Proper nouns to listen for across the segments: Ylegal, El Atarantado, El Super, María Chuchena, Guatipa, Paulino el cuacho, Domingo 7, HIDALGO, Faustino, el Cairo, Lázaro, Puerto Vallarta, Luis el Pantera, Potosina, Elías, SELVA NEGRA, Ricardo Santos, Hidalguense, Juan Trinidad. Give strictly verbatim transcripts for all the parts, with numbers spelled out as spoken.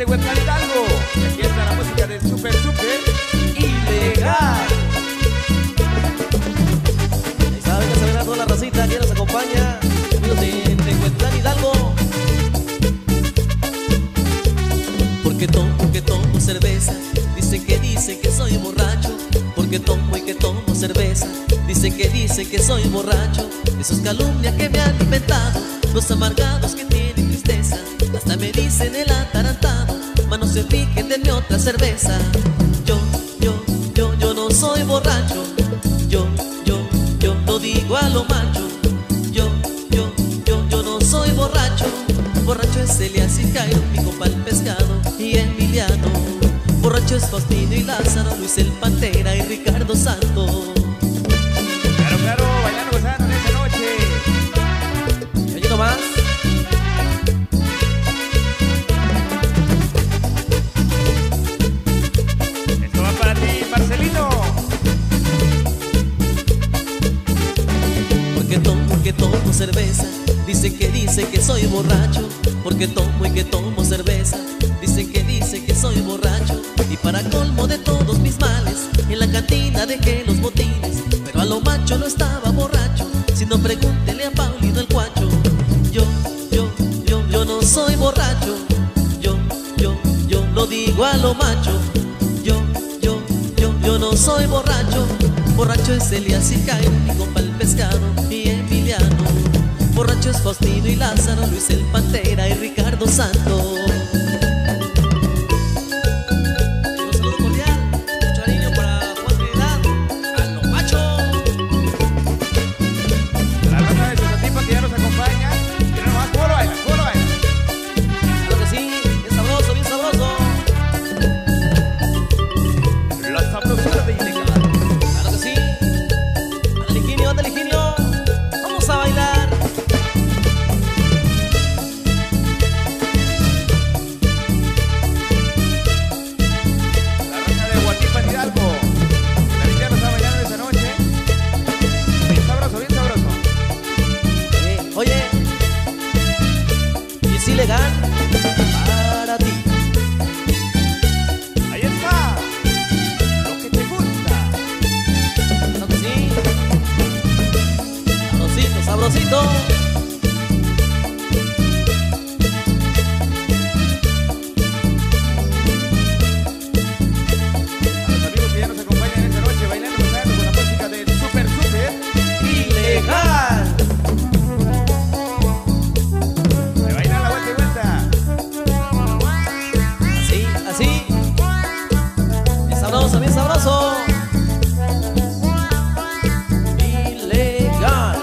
de Huerta Hidalgo. Y aquí está la música del super, super ilegal. Ahí saben que se ven a toda la racita que nos acompaña. Amigos de, de Huerta Hidalgo. Porque tomo, porque tomo cerveza, dicen que dicen que soy borracho. Porque tomo y que tomo cerveza, dicen que dicen que soy borracho. Esas calumnias que me han inventado, los amargados que tienen tristeza, hasta me dicen el atarantado, mas no se fijen, denme otra cerveza. Yo, yo, yo, yo no soy borracho. Yo, yo, yo no digo a lo macho. Yo, yo, yo, yo no soy borracho. Borracho es Elías y el Cairo, mi compa el pescado y Emiliano. Borracho es Faustino y Lázaro, Luis el Pantera y Ricardo Santos. Claro, claro, bailando, gozando en esa noche. Y allí nomás. Tomo cerveza, dicen que dice que soy borracho. Porque tomo y que tomo cerveza, dicen que dice que soy borracho. Y para colmo de todos mis males, en la cantina dejé los botines, pero a lo macho no estaba borracho. Si no, pregúntele a Paulino el Cuacho. Yo, yo, yo, yo no soy borracho. Yo, yo, yo no digo a lo macho. Yo, yo, yo, yo no soy borracho. Borracho es Elías y el Cairo, mi compa el pescado y Emiliano. Borracho es Faustino y Lázaro, Luis el Pantera y Ricardo Santos. Un saludo cordial, mucho cariño para Juan Trinidad, a los machos. La banda de sus tipas que ya nos acompaña, que no nos va, coro baila, coro baila. Claro que sí, bien sabroso, bien sabroso. Las sabrosas de Indeca. Vamos a bailar. La raza de Guatipa, Hidalgo. La villa nos está bailando esta noche. Bien sabroso, bien sabroso. Eh, oye, y es ilegal para ti. Ahí está, lo que te gusta. Claro que sí. Sabrosito. A los amigos que ya nos acompañan esta noche bailando, bailando con la música del super, super ilegal. Se baila la vuelta y vuelta. Así, así. Bien sabroso, bien sabroso. Ilegal.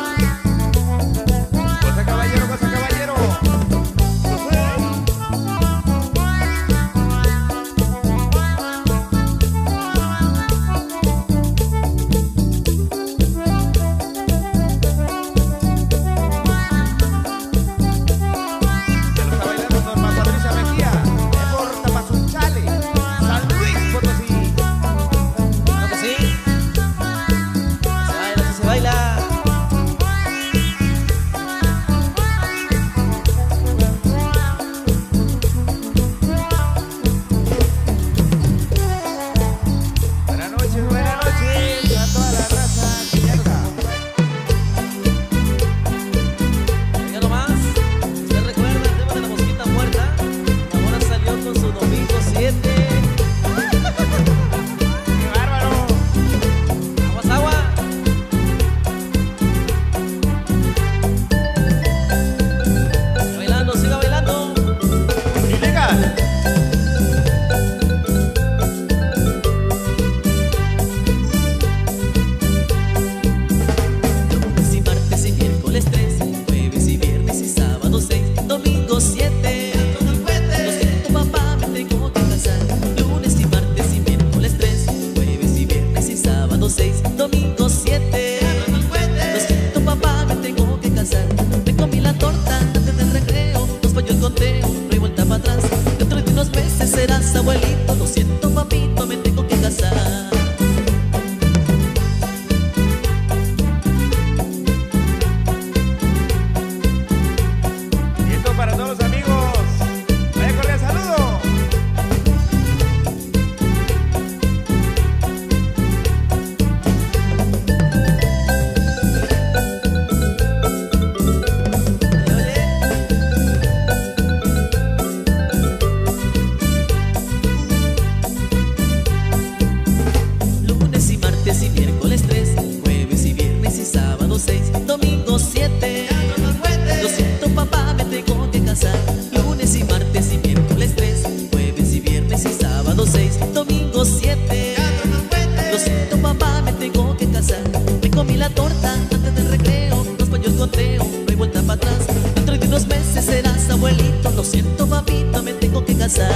casa, abuelito. Lo siento, papita, me tengo que casar.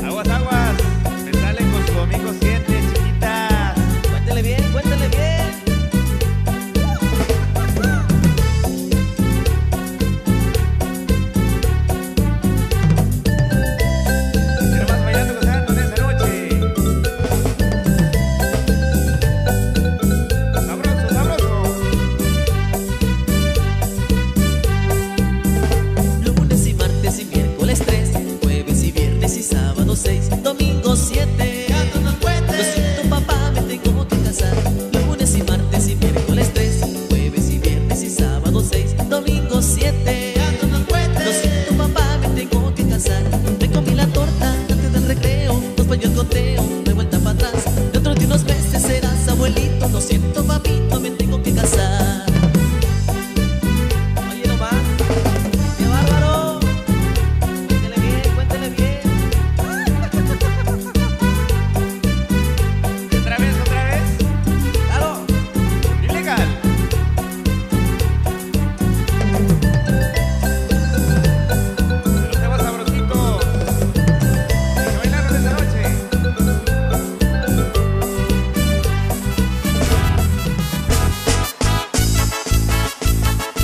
Aguas, aguas, se sale con su amigo siete, chiquita. Cuéntele bien, cuéntele bien. Pero más bailando con santos de esta noche. Sabroso, sabroso. Lunes y martes y miércoles tres, jueves y viernes y sábado seis, domingo siete. Lo siento, papá, me tengo que casar. Lunes y martes y miércoles tres, jueves y viernes y sábado seis, domingo siete. Lo siento, papá, me tengo que casar. Me comí la torta antes del recreo, nos falló el conteo, de vuelta para atrás. Dentro de unos meses serás abuelito. Lo siento, papito, me tengo que casar. Oye, no va, qué bárbaro. Cuéntele bien, cuéntele bien. Otra vez, otra vez. Claro, ilegal. Los temas sabrositos. Hay que bailarlos esta noche. Y ahora vámonos zapateando con los temas a ritmo de banda. Dale bonito, zapatele bonito. Por aquí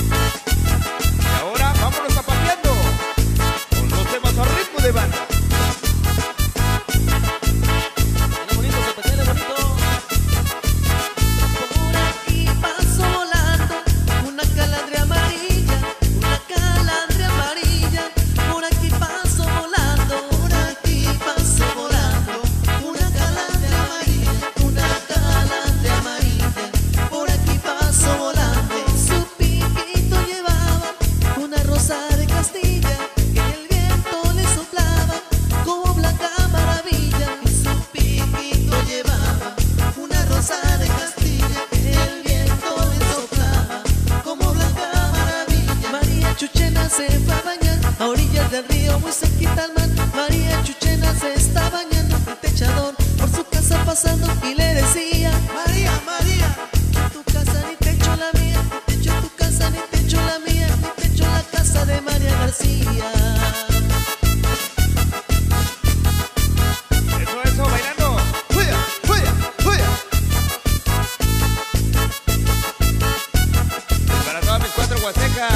pasó volando una calandria amarilla, una calandria amarilla. Por aquí pasó volando, por aquí pasó volando una calandria amarilla, una calandria amarilla. Por aquí pasó volando. Su piquito llevaba una rosa de Castilla que el viento le soplaba como blanca maravilla. Y su piquito llevaba una rosa de Castilla que el viento le soplaba como blanca maravilla. María Chuchena se va a bañar a orillas del río, muy cerquita al mar. María Chuchena se está bañando en el techador, por su casa pasando y le decía: María, María, tu casa ni techo la mía, ni techo tu casa ni techo la mía, ni techo la casa de María García. Eso, eso, bailando. Juega, juega, juega. Para todas mis cuatro huastecas,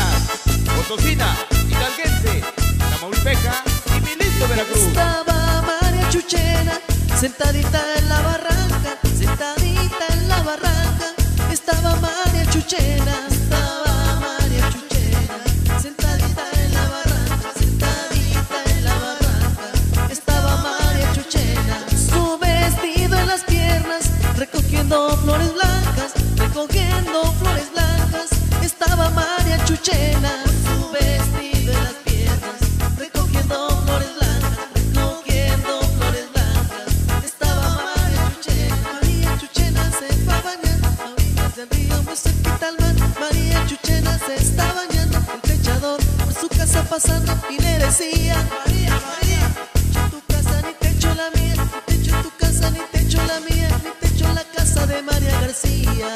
Potosina, Hidalguense, Tamaulipeca y mi lindo Veracruz. Estaba María Chuchena sentadita en la barranca, sentadita en la barranca. Estaba María Chuchena, estaba María Chuchena, sentadita en la barranca, sentadita en la barranca. Estaba María Chuchena, su vestido en las piernas, recogiendo flores blancas, recogiendo flores blancas. Estaba María Chuchena, su vestido en las piernas, recogiendo flores blancas, recogiendo flores blancas. Estaba María Chuchena. María Chuchena se fue a bañar a orillas del río, muy cerquita al mar. María Chuchena se está bañando en el techador, por su casa pasando y le decía: María, María, techo tu casa ni techo la mía, ni techo tu casa ni techo la mía, ni techo la casa de María García.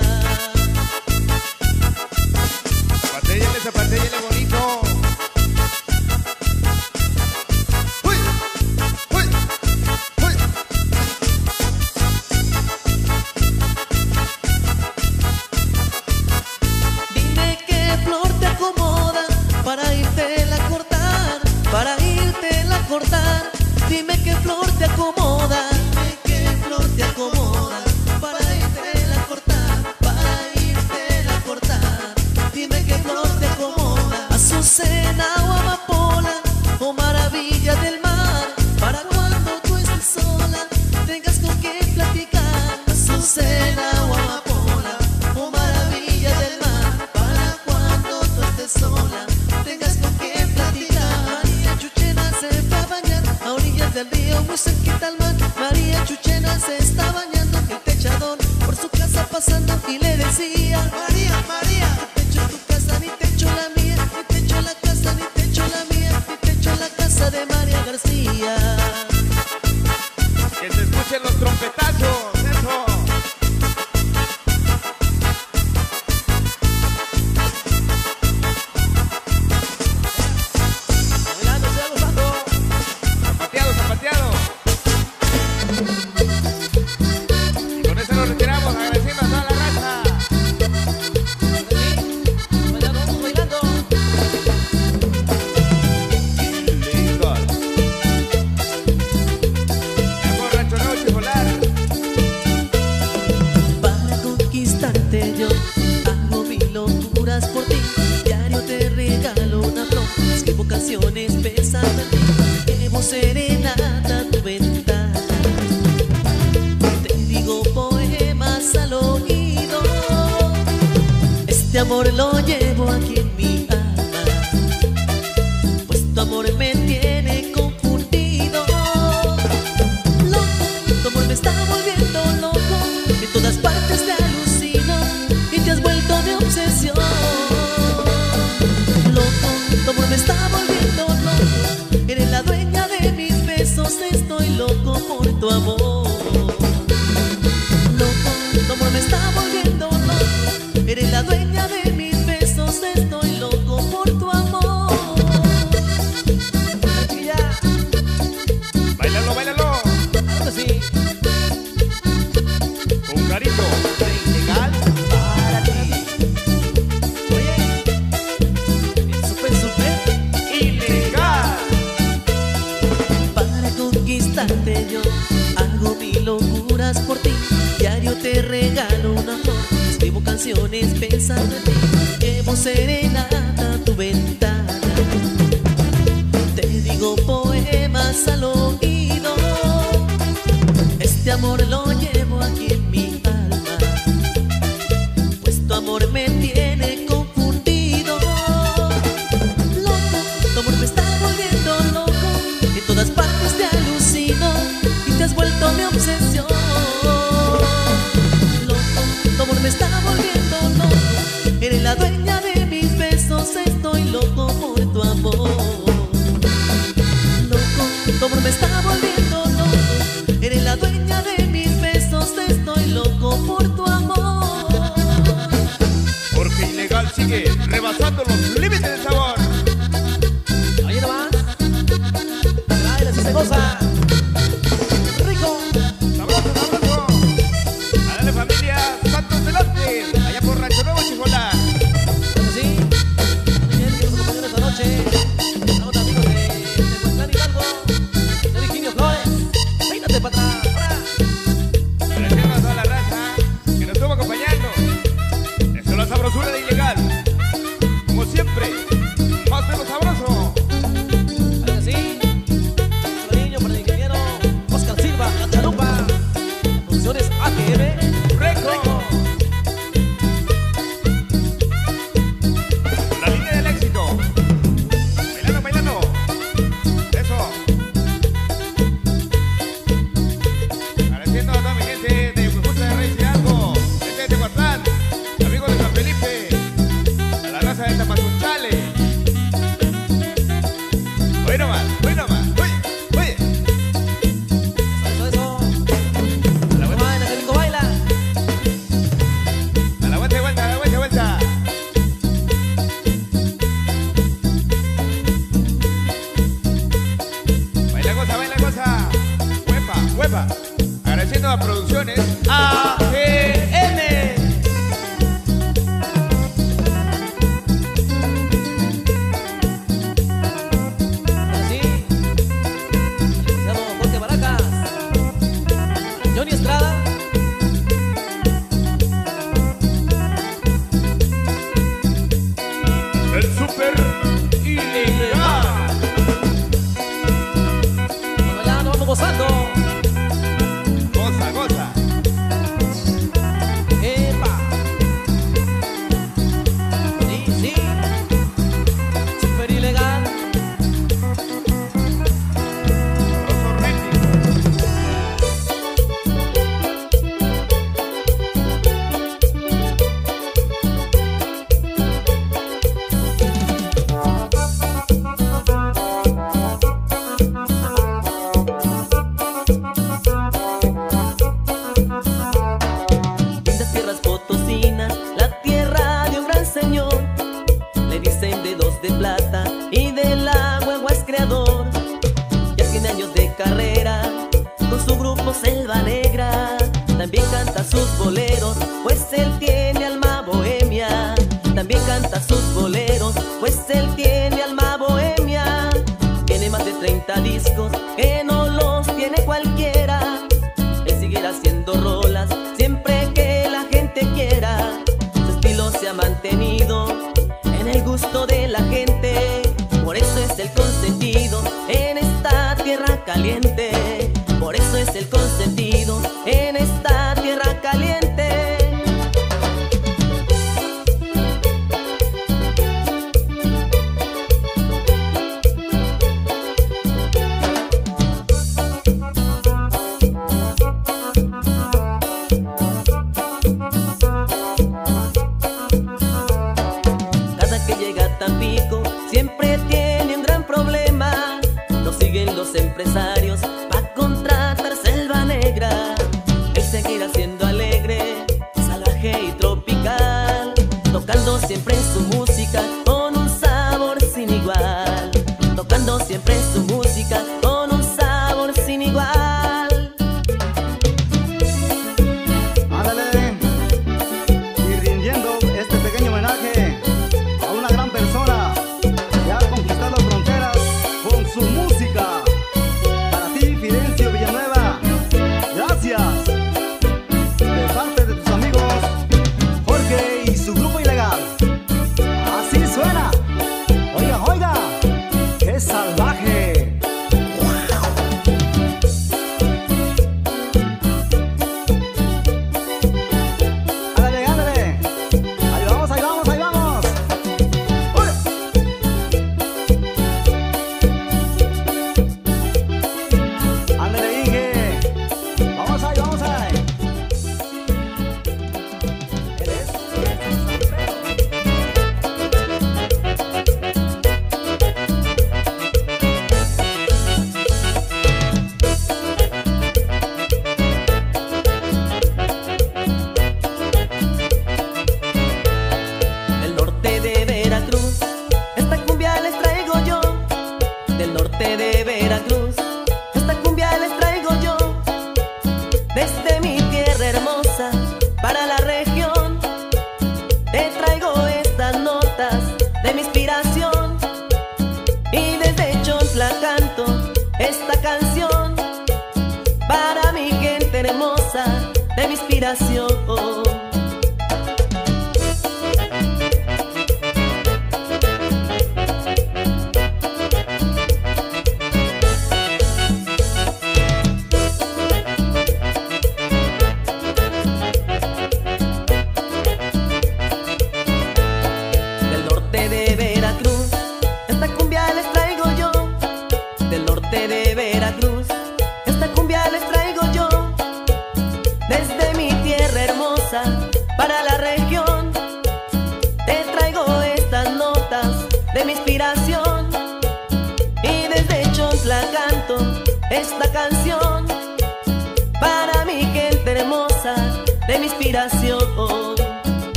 Zapatellale, zapatellale bonito. Uy, uy, uy. Dime qué flor te acomoda para irte a cortar, para irte a cortar. Dime qué flor te acomoda, dime qué flor te acomoda para irte a cortar, para irte a cortar. Dime qué flor te acomoda, azucena o amapola o maravilla del mar, para cuando tú estés sola tengas con qué platicar. Azucena o amapola o maravilla del mar, para cuando tú estés sola tengas con qué platicar. María Chuchena se fue a bañar a orillas del río, muy cerquita al mar. lo llevo aquí en mi alma, pues tu amor me tiene confundido. Loco, tu amor me está volviendo loco, en todas partes te alucino y te has vuelto mi obsesión. Loco, tu amor me está volviendo loco, eres la dueña de mis besos, estoy loco por tu amor. Loco, tu amor me está volviendo loco, eres la dueña de mis besos, estoy loco por tu amor. Ya. Báilalo, báilalo. Ahora sí. Un carito de ilegal para ti. Oye, súper, súper ilegal. Para conquistarte yo hago mil locuras por ti. Diario te regalo un amor, escribo canciones pensando en ti, llevo serenata a tu ventana, te digo poemas al oído, este amor lo llevo aquí en mi alma, pues tu amor me tiene confundido. Loco, tu amor me está volviendo loco, en todas partes te alucino y te has vuelto mi obsesión. Me está volviendo loco, eres la dueña de mis besos, estoy loco por tu amor. Loco, tu amor me está volviendo loco, eres la dueña de mis besos, estoy loco por tu amor. Porque ilegal sigue rebasando los límites del sabor. Oye, no más, trae las esa cosa. que llega a Tampico siempre tienen gran problema. Lo siguen los empresarios para contratar selva negra. Él seguirá siendo alegre, salvaje y tropical, tocando siempre su música con un sabor sin igual. Tocando siempre su música con un sabor sin igual.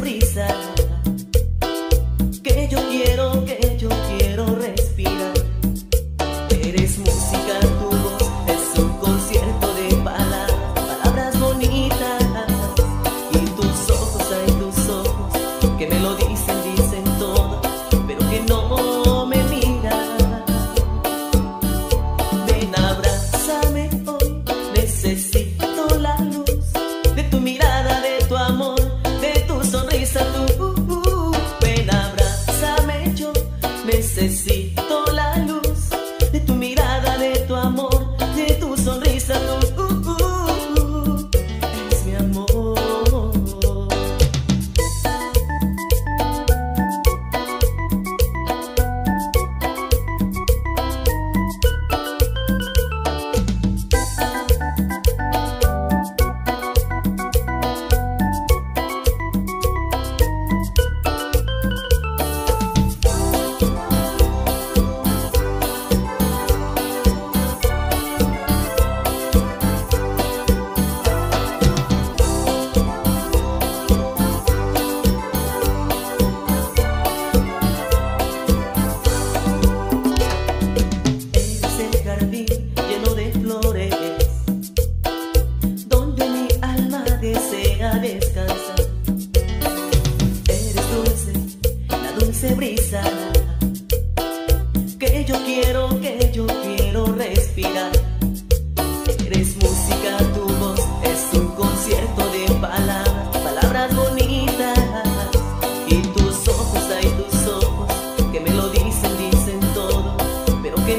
Brisa, que yo quiero, que yo quiero respirar. necesito la luz de tu mirada, de tu amor, de tu sonrisa, uh, uh, uh, es mi amor.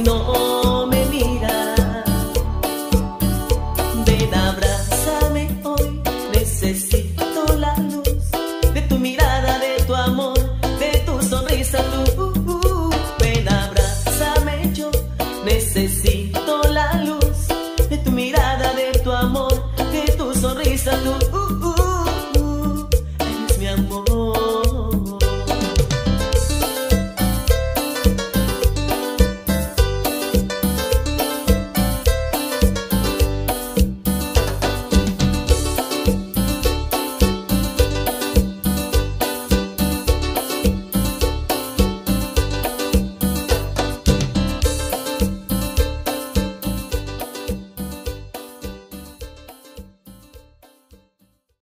No.